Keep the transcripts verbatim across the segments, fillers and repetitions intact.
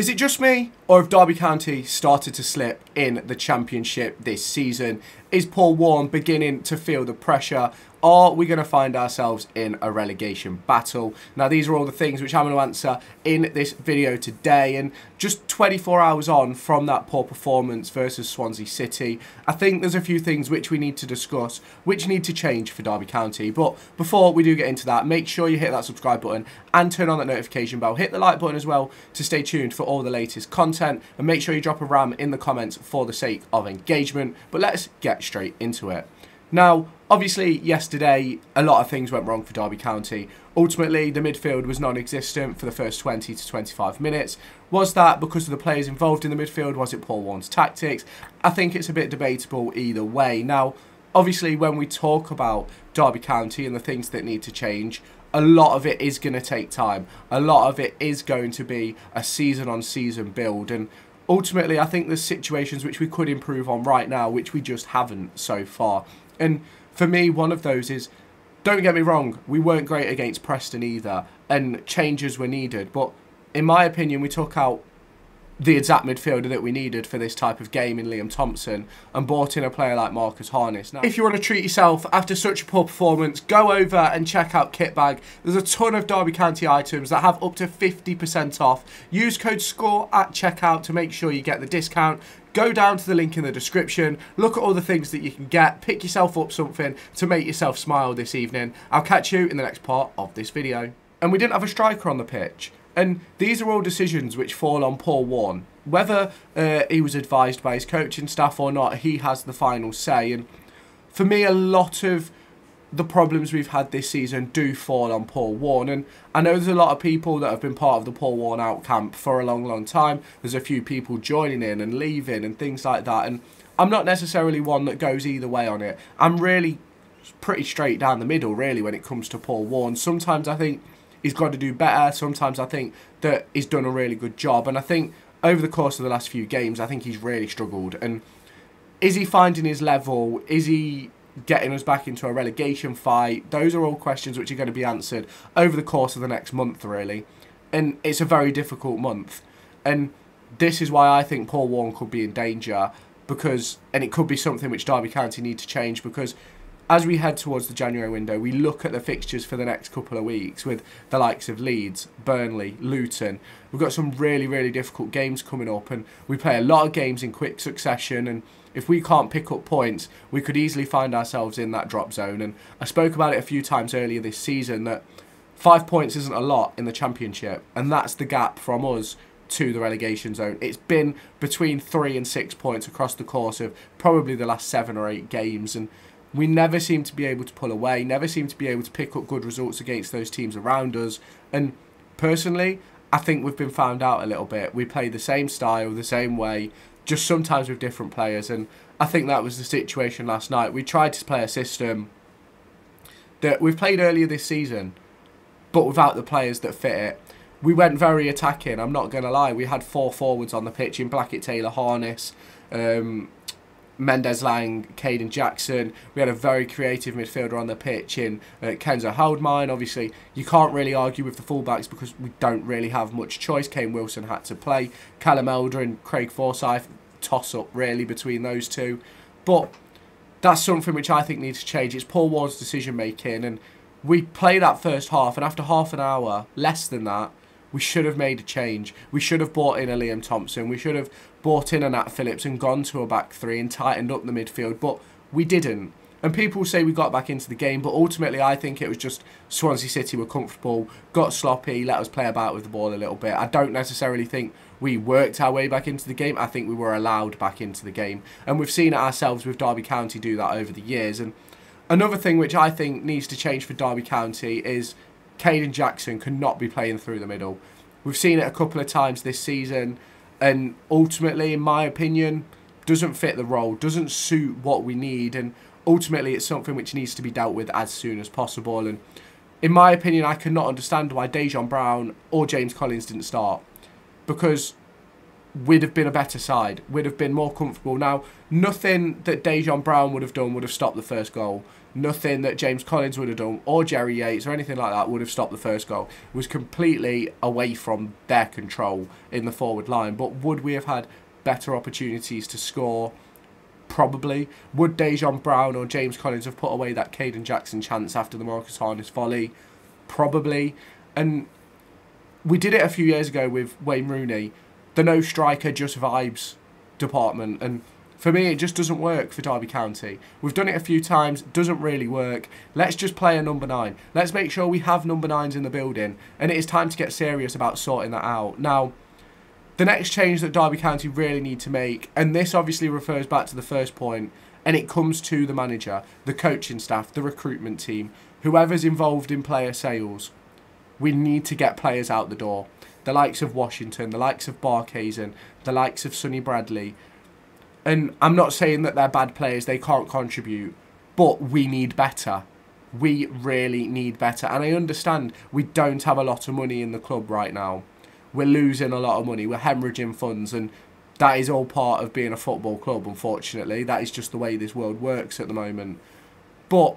Is it just me, or have Derby County started to slip in the Championship this season? Is Paul Warne beginning to feel the pressure? Are we going to find ourselves in a relegation battle? Now, these are all the things which I'm going to answer in this video today. And just twenty-four hours on from that poor performance versus Swansea City, I think there's a few things which we need to discuss, which need to change for Derby County. But before we do get into that, make sure you hit that subscribe button and turn on that notification bell. Hit the like button as well to stay tuned for all the latest content. And make sure you drop a ram in the comments for the sake of engagement. But let's get straight into it. Now, obviously, yesterday, a lot of things went wrong for Derby County. Ultimately, the midfield was non-existent for the first twenty to twenty-five minutes. Was that because of the players involved in the midfield? Was it Paul Warne's tactics? I think it's a bit debatable either way. Now, obviously, when we talk about Derby County and the things that need to change, a lot of it is going to take time. A lot of it is going to be a season-on-season build. And ultimately, I think there's situations which we could improve on right now, which we just haven't so far. And for me, one of those is, don't get me wrong, we weren't great against Preston either, and changes were needed. But in my opinion, we took out the exact midfielder that we needed for this type of game in Liam Thompson and brought in a player like Marcus Harness. Now, if you want to treat yourself after such a poor performance, go over and check out Kitbag. There's a ton of Derby County items that have up to fifty percent off. Use code SCORE at checkout to make sure you get the discount. Go down to the link in the description, look at all the things that you can get, pick yourself up something to make yourself smile this evening. I'll catch you in the next part of this video. And we didn't have a striker on the pitch. And these are all decisions which fall on Paul Warne. Whether uh, he was advised by his coaching staff or not, he has the final say. And for me, a lot of the problems we've had this season do fall on Paul Warne. And I know there's a lot of people that have been part of the Paul Warne out camp for a long, long time. There's a few people joining in and leaving and things like that. And I'm not necessarily one that goes either way on it. I'm really pretty straight down the middle, really, when it comes to Paul Warne. Sometimes I think he's got to do better. Sometimes I think that he's done a really good job. And I think over the course of the last few games, I think he's really struggled. And is he finding his level? Is he getting us back into a relegation fight? Those are all questions which are going to be answered over the course of the next month, really. And it's a very difficult month. And this is why I think Paul Warne could be in danger. Because, and it could be something which Derby County need to change, because as we head towards the January window, we look at the fixtures for the next couple of weeks with the likes of Leeds, Burnley, Luton. We've got some really, really difficult games coming up, and we play a lot of games in quick succession, and if we can't pick up points, we could easily find ourselves in that drop zone. And I spoke about it a few times earlier this season that five points isn't a lot in the Championship, and that's the gap from us to the relegation zone. It's been between three and six points across the course of probably the last seven or eight games, and we never seem to be able to pull away, never seem to be able to pick up good results against those teams around us. And personally, I think we've been found out a little bit. We play the same style, the same way, just sometimes with different players. And I think that was the situation last night. We tried to play a system that we've played earlier this season, but without the players that fit it. We went very attacking, I'm not going to lie. We had four forwards on the pitch in Blackett, Taylor, Harness, um, Mendez Lang, Caden Jackson. We had a very creative midfielder on the pitch in uh, Kenzo Haldmine. Obviously, you can't really argue with the fullbacks because we don't really have much choice. Kane Wilson had to play. Callum Elder and Craig Forsyth, toss-up really between those two. But that's something which I think needs to change. It's Paul Warne's decision-making. And we played that first half, and after half an hour, less than that, we should have made a change. We should have bought in a Liam Thompson. We should have bought in a Nat Phillips and gone to a back three and tightened up the midfield. But we didn't. And people say we got back into the game. But ultimately, I think it was just Swansea City were comfortable, got sloppy, let us play about with the ball a little bit. I don't necessarily think we worked our way back into the game. I think we were allowed back into the game. And we've seen it ourselves with Derby County do that over the years. And another thing which I think needs to change for Derby County is Caden Jackson cannot be playing through the middle. We've seen it a couple of times this season, and ultimately, in my opinion, doesn't fit the role, doesn't suit what we need, and ultimately it's something which needs to be dealt with as soon as possible. And in my opinion, I cannot understand why Dejon Brown or James Collins didn't start, because we'd have been a better side. We'd have been more comfortable. Now, nothing that Dejon Brown would have done would have stopped the first goal. Nothing that James Collins would have done, or Jerry Yates, or anything like that would have stopped the first goal. It was completely away from their control in the forward line. But would we have had better opportunities to score? Probably. Would Dejon Brown or James Collins have put away that Caden Jackson chance after the Marcus Harness volley? Probably. And we did it a few years ago with Wayne Rooney, the no striker, just vibes department. And for me, it just doesn't work for Derby County. We've done it a few times, doesn't really work. Let's just play a number nine. Let's make sure we have number nines in the building. And it is time to get serious about sorting that out. Now, the next change that Derby County really need to make, and this obviously refers back to the first point, and it comes to the manager, the coaching staff, the recruitment team, whoever's involved in player sales. We need to get players out the door. The likes of Washington, the likes of Barkhausen, the likes of Sonny Bradley. And I'm not saying that they're bad players, they can't contribute, but we need better. We really need better. And I understand we don't have a lot of money in the club right now. We're losing a lot of money, we're hemorrhaging funds, and that is all part of being a football club, unfortunately. That is just the way this world works at the moment. But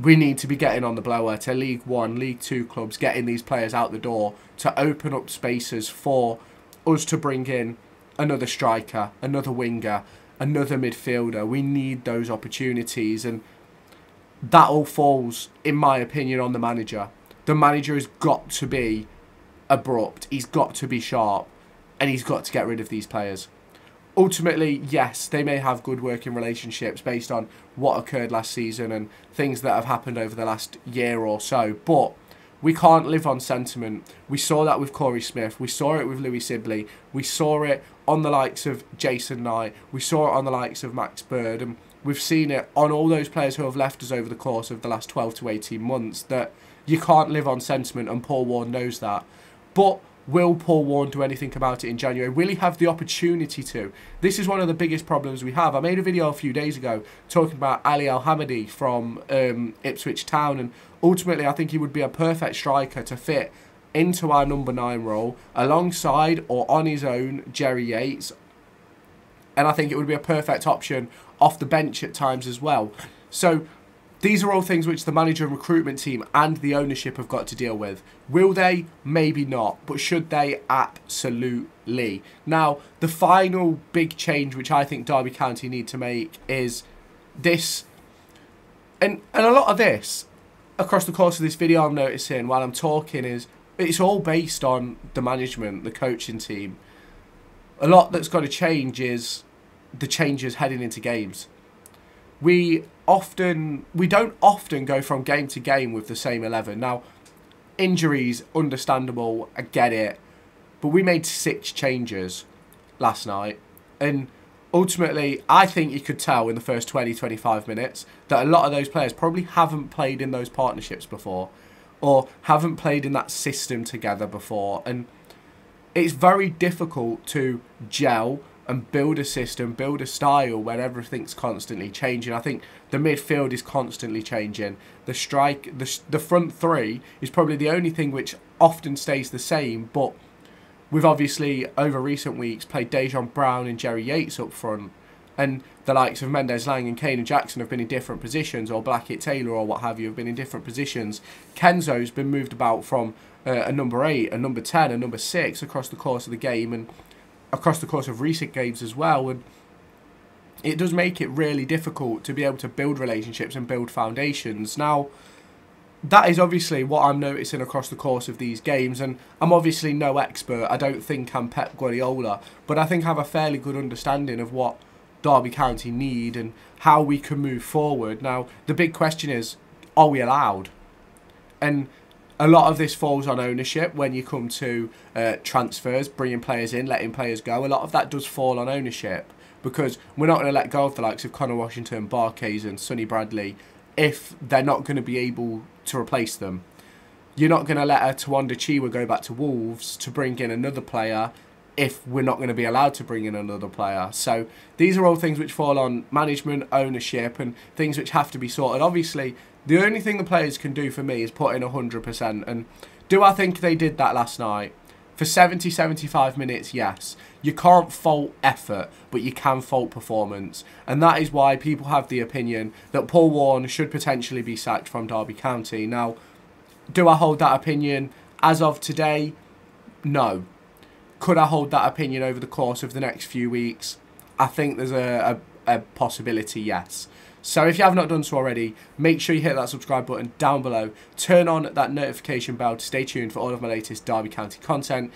we need to be getting on the blower to League One, League Two clubs, getting these players out the door to open up spaces for us to bring in another striker, another winger, another midfielder. We need those opportunities, and that all falls, in my opinion, on the manager. The manager has got to be abrupt, he's got to be sharp, and he's got to get rid of these players. Ultimately, yes, they may have good working relationships based on what occurred last season and things that have happened over the last year or so, but we can't live on sentiment. We saw that with Corey Smith, we saw it with Louis Sibley, we saw it on the likes of Jason Knight, we saw it on the likes of Max Bird, and we've seen it on all those players who have left us over the course of the last twelve to eighteen months, that you can't live on sentiment, and Paul Warne knows that. But will Paul Warne do anything about it in January? Will he have the opportunity to? This is one of the biggest problems we have. I made a video a few days ago talking about Ali Al-Hammadi from um, Ipswich Town, and ultimately I think he would be a perfect striker to fit into our number nine role alongside or on his own Jerry Yates, and I think it would be a perfect option off the bench at times as well. So these are all things which the manager and recruitment team and the ownership have got to deal with. Will they? Maybe not. But should they? Absolutely. Now, the final big change which I think Derby County need to make is this. And, and a lot of this, across the course of this video I'm noticing while I'm talking, is it's all based on the management, the coaching team. A lot that's got to change is the changes heading into games. We often, we don't often go from game to game with the same eleven. Now, injuries, understandable, I get it. But we made six changes last night. And ultimately, I think you could tell in the first twenty, twenty-five minutes that a lot of those players probably haven't played in those partnerships before, or haven't played in that system together before. And it's very difficult to gel and build a system, build a style where everything's constantly changing. I think the midfield is constantly changing. The strike, the, the front three is probably the only thing which often stays the same, but we've obviously, over recent weeks, played Dejon Brown and Jerry Yates up front, and the likes of Mendez Lang and Caden Jackson have been in different positions, or Blackett, Taylor, or what have you, have been in different positions. Kenzo's been moved about from uh, a number eight, a number ten, a number six across the course of the game, and across the course of recent games as well, and it does make it really difficult to be able to build relationships and build foundations. Now, that is obviously what I'm noticing across the course of these games, and I'm obviously no expert. I don't think I'm Pep Guardiola, but I think I have a fairly good understanding of what Derby County need and how we can move forward. Now, the big question is, are we allowed? And a lot of this falls on ownership when you come to uh, transfers, bringing players in, letting players go. A lot of that does fall on ownership because we're not going to let go of the likes of Connor Washington, Barkhausen, Sonny Bradley if they're not going to be able to replace them. You're not going to let a Tawanda Chiwa go back to Wolves to bring in another player if we're not going to be allowed to bring in another player. So these are all things which fall on management, ownership, and things which have to be sorted. Obviously, the only thing the players can do for me is put in one hundred percent. And do I think they did that last night? For seventy, seventy-five minutes, yes. You can't fault effort, but you can fault performance. And that is why people have the opinion that Paul Warne should potentially be sacked from Derby County. Now, do I hold that opinion as of today? No. Could I hold that opinion over the course of the next few weeks? I think there's a, a, a possibility, yes. So if you have not done so already, make sure you hit that subscribe button down below. Turn on that notification bell to stay tuned for all of my latest Derby County content.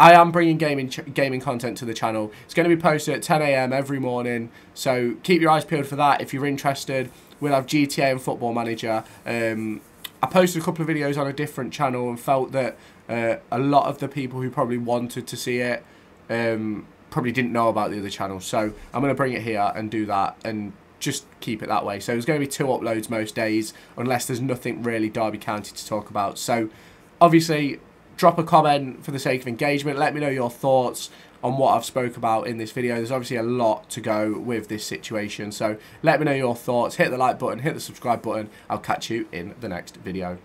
I am bringing gaming gaming content to the channel. It's going to be posted at ten A M every morning, so keep your eyes peeled for that if you're interested. We'll have G T A and Football Manager. Um, I posted a couple of videos on a different channel and felt that uh, a lot of the people who probably wanted to see it um, probably didn't know about the other channel. So I'm going to bring it here and do that and just keep it that way. So there's going to be two uploads most days, unless there's nothing really Derby County to talk about. So obviously, drop a comment for the sake of engagement. Let me know your thoughts on what I've spoke about in this video. There's obviously a lot to go with this situation. So let me know your thoughts. Hit the like button, hit the subscribe button. I'll catch you in the next video.